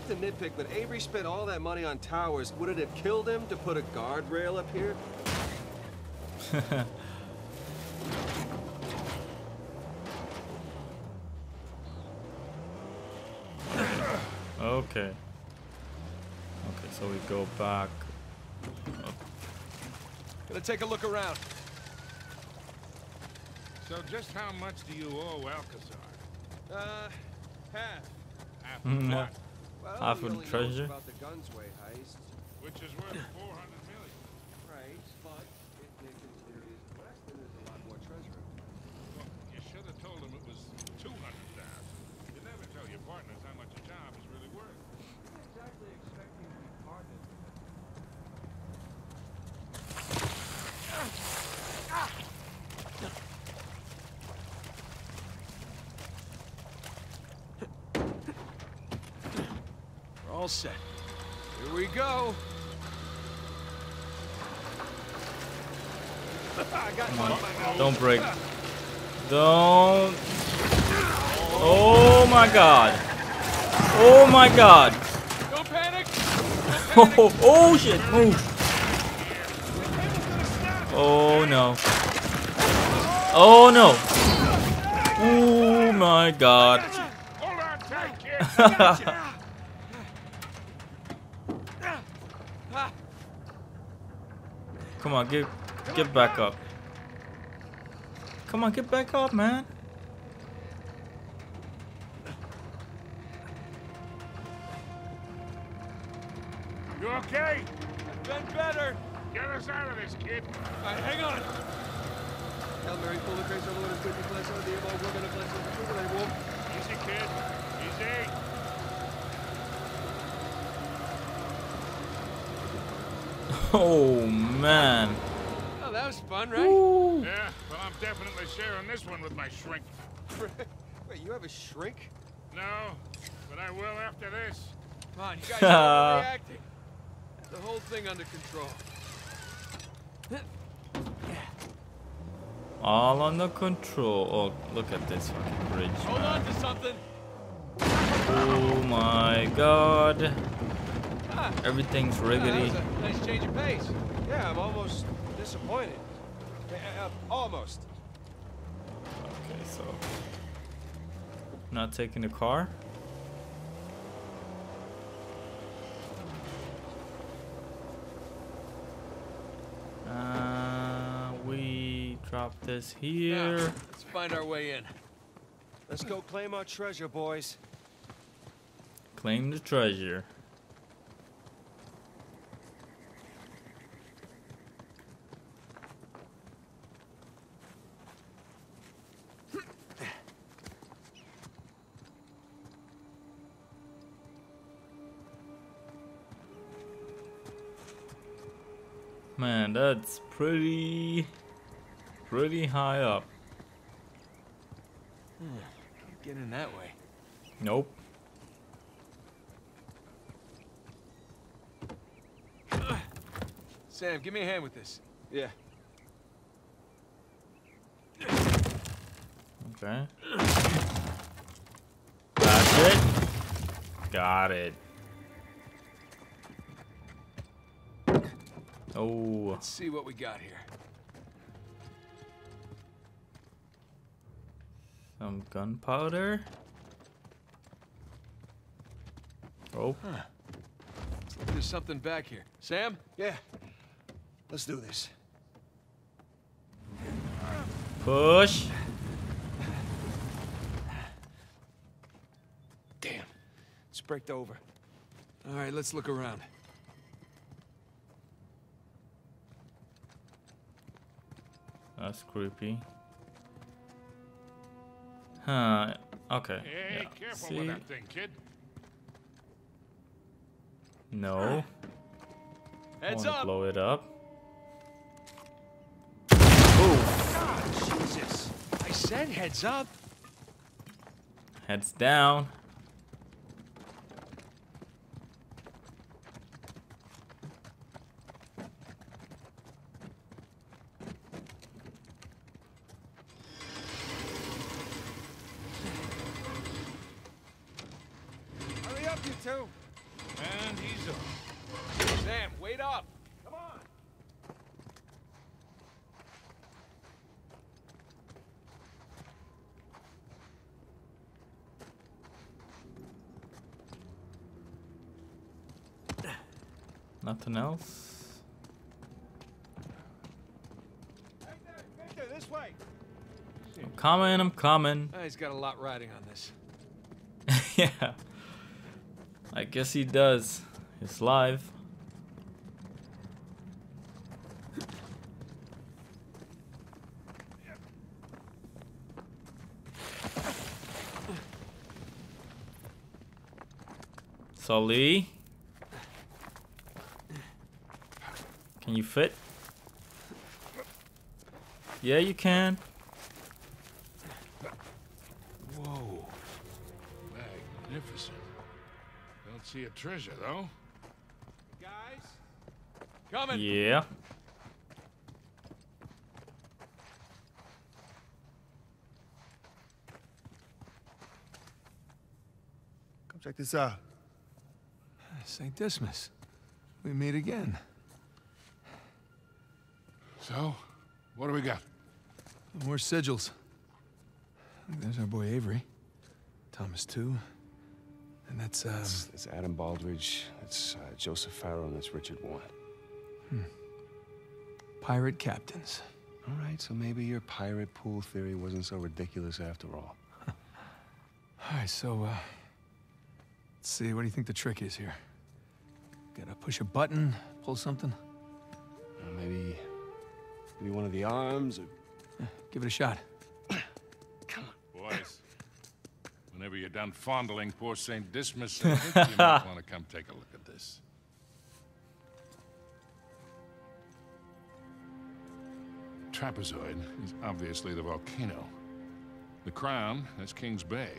not to nitpick, but Avery spent all that money on towers. Would it have killed him to put a guardrail up here? Okay. Okay, so we go back. Oh. Gonna take a look around. So just how much do you owe Alcazar? Half. Half of what? Well, half of the treasure? About the Gunsway heist. Which is worth 400 million. Right, but if Nathan's theory is correct, then there's a lot more treasure. Well, you should have told him it was 200,000. You never tell your partners how much a job is really worth. I'm not exactly expecting to be partners. All set. Here we go. I got one on my nose. Don't break. Don't. Oh my god. Oh my god. Don't panic. Don't panic. Oh, oh shit. Move. Oh no. Oh no. Oh my god. Come on, get back up. Come on, get back up, man. You okay? I've been better. Get us out of this, kid. All right, hang on. Hail Mary, full of grace, our Lord is with you. Blessed are the among women, and blessed is the fruit of thy womb. Easy, kid. Easy. Oh man. Oh, that was fun, right? Ooh. Yeah, well, I'm definitely sharing this one with my shrink. Wait, you have a shrink? No, but I will after this. Come on, you guys are overreacting. The whole thing under control. All under control. Oh, look at this fucking bridge. Hold on to something. Oh my god. Everything's riggedy. Nice change of pace. Yeah, I'm almost disappointed. Almost. Okay, so not taking the car. We drop this here. Yeah, let's find our way in. Let's go claim our treasure, boys. Claim the treasure. Man, that's pretty high up. Can't get in that way. Nope. Sam, give me a hand with this. Yeah. Okay. That's it. Got it. Oh. Let's see what we got here. Some gunpowder. Oh. Huh. There's something back here. Sam? Yeah. Let's do this. Push. Damn. It's bricked over. All right, let's look around. That's creepy. Huh. Okay. Hey, yeah. Careful with that thing, kid. No. Heads up. Blow it up. Oh. God, Jesus. I said heads up. Heads down. And he's up. Sam, wait up! Come on! Nothing else. Victor, this way. I'm coming, I'm coming. He's got a lot riding on this. Yeah. I guess he does. It's live. Sully. Can you fit? Yeah, you can. Whoa. Magnificent. Don't see a treasure, though. Guys, coming. Yeah. Come check this out. St. Dismas. We meet again. So, what do we got? More sigils. There's our boy Avery. Thomas, too. And that's Adam Baldridge, that's Joseph Farrow, and that's Richard Warren. Hmm. Pirate captains. All right, so maybe your pirate pool theory wasn't so ridiculous after all. All right, so, let's see, what do you think the trick is here? Gotta push a button, pull something? Maybe one of the arms, or... Give it a shot. Come on. Boys, whenever you're done fondling poor St. Dismas, I think you might want to come take a look at this. Trapezoid is obviously the volcano. The crown, that's King's Bay.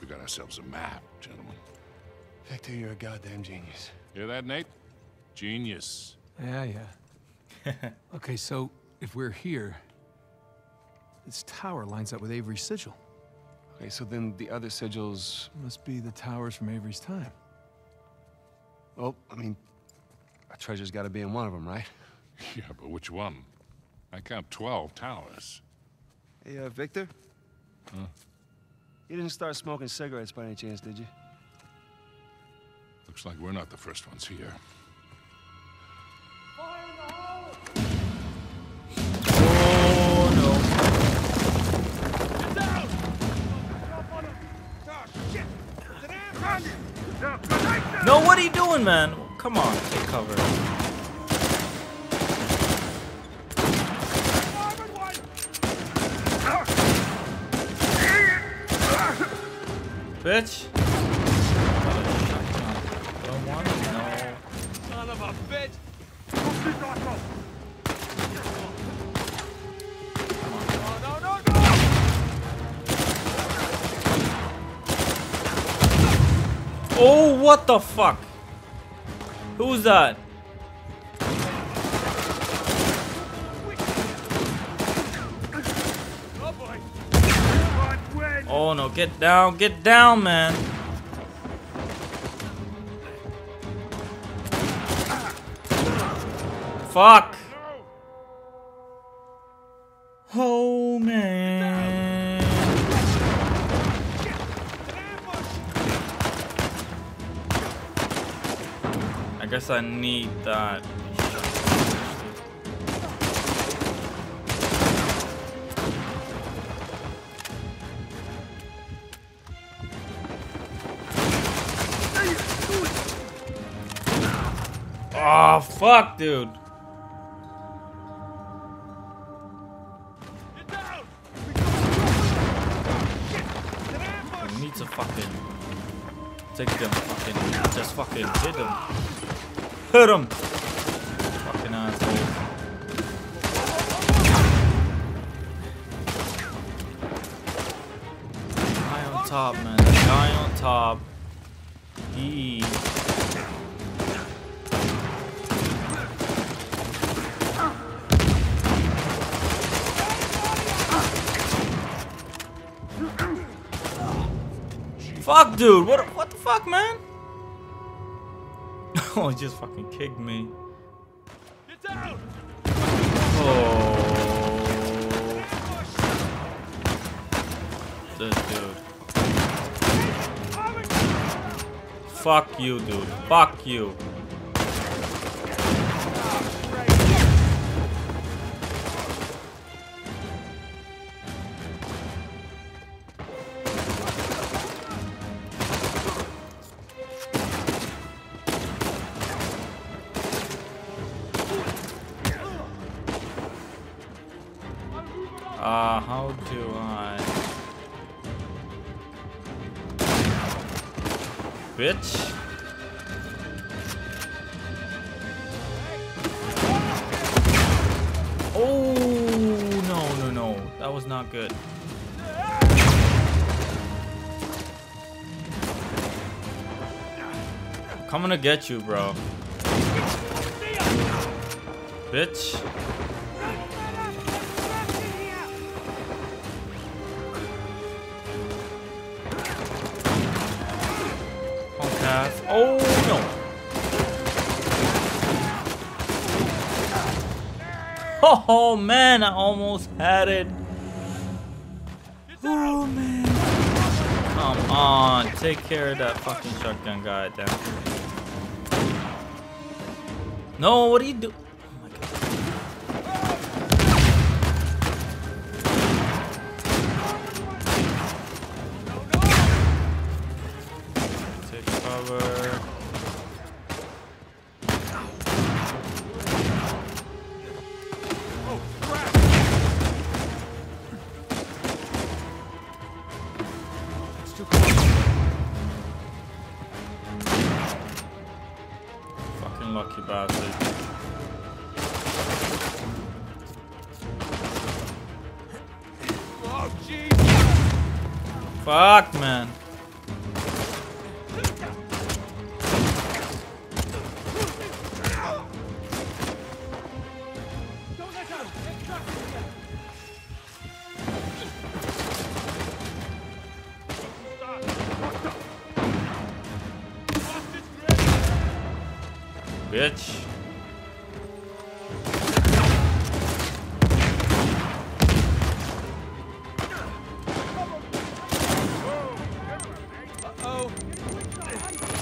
We got ourselves a map, gentlemen. Victor, you're a goddamn genius. Hear that, Nate? Genius. Yeah, yeah. Okay, so if we're here, this tower lines up with Avery's sigil. Okay, so then the other sigils must be the towers from Avery's time. Well, I mean, our treasure's got to be in one of them, right? Yeah, but which one? I count 12 towers. Hey, Victor? Huh? You didn't start smoking cigarettes by any chance, did you? Looks like we're not the first ones here. No, what are you doing, man? Come on, take cover. Bitch. Don't want it, no. Son of a bitch. Oh, what the fuck? Who's that? Oh no, get down, man. Fuck. Oh man. I guess I need that. Oh, fuck, dude. I need to fucking take them, fucking just fucking hit them. Hit him! Fucking asshole. Guy on top, man. Guy on top. Yee. Fuck, dude! What the fuck, man? Oh, he just fucking kicked me. Get down! Oh. This dude. Fuck you, dude. Fuck you. How do I... Bitch. Oh, no, no, no. That was not good. I'm coming to get you, bro. Bitch. Oh no! Oh man, I almost had it. Oh man! Come on, take care of that fucking shotgun guy down. No, what do you do? Oh my god! Take cover. Fuck, man. Bitch.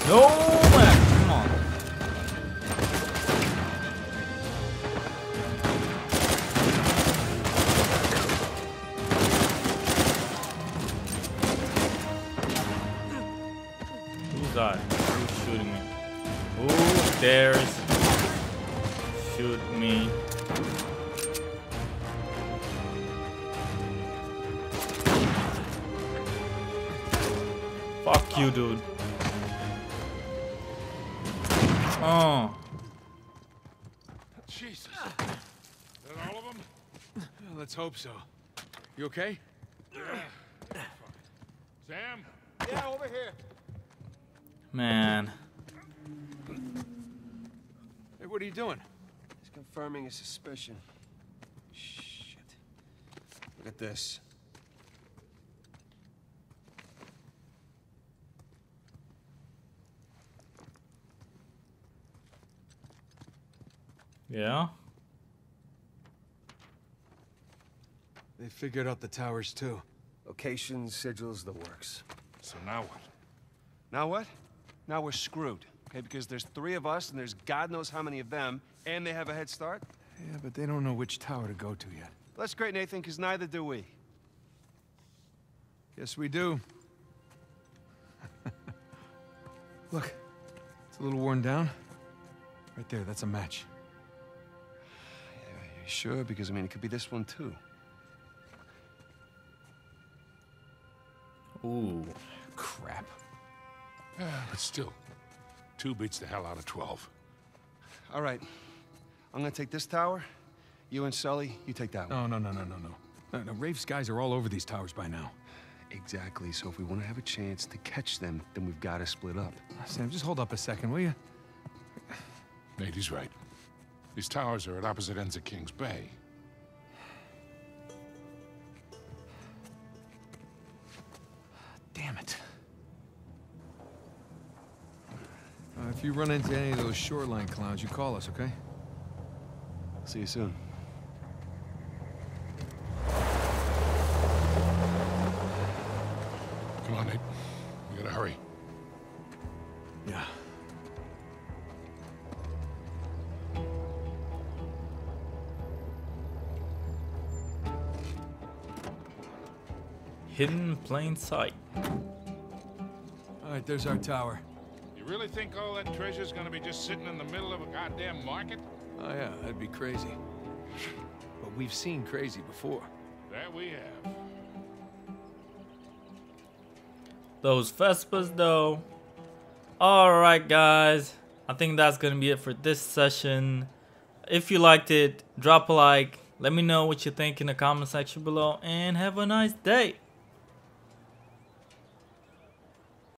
No man, come on. Who's that? Who's shooting me? Who dares shoot me? Fuck you, dude. Oh. Jesus. Is that all of them? Well, let's hope so. You okay? Yeah, Sam? Yeah, over here. Man. Hey, what are you doing? He's confirming a suspicion. Shit. Look at this. Yeah. They figured out the towers too. Locations, sigils, the works. So now what? Now what? Now we're screwed. Okay, because there's three of us and there's God knows how many of them, and they have a head start. Yeah, but they don't know which tower to go to yet. That's great, Nathan, because neither do we. Yes, we do. Look, it's a little worn down. Right there, that's a match. Sure, because I mean, it could be this one too. Ooh, crap. But still, 2 beats the hell out of 12. All right, I'm gonna take this tower. You and Sully, you take that one. No. Rafe's guys are all over these towers by now. Exactly. So if we want to have a chance to catch them, then we've got to split up. Sam, just hold up a second, will you? Nate, he's right. These towers are at opposite ends of King's Bay. Damn it. If you run into any of those shoreline clowns, you call us, okay? See you soon. Come on, Nate. We gotta hurry. Yeah. Hidden in plain sight. All right, there's our tower. You really think all that treasure's gonna be just sitting in the middle of a goddamn market? Oh yeah, that'd be crazy. But we've seen crazy before. That we have. Those Vespas though. Alright guys, I think that's gonna be it for this session. If you liked it, drop a like. Let me know what you think in the comment section below and have a nice day.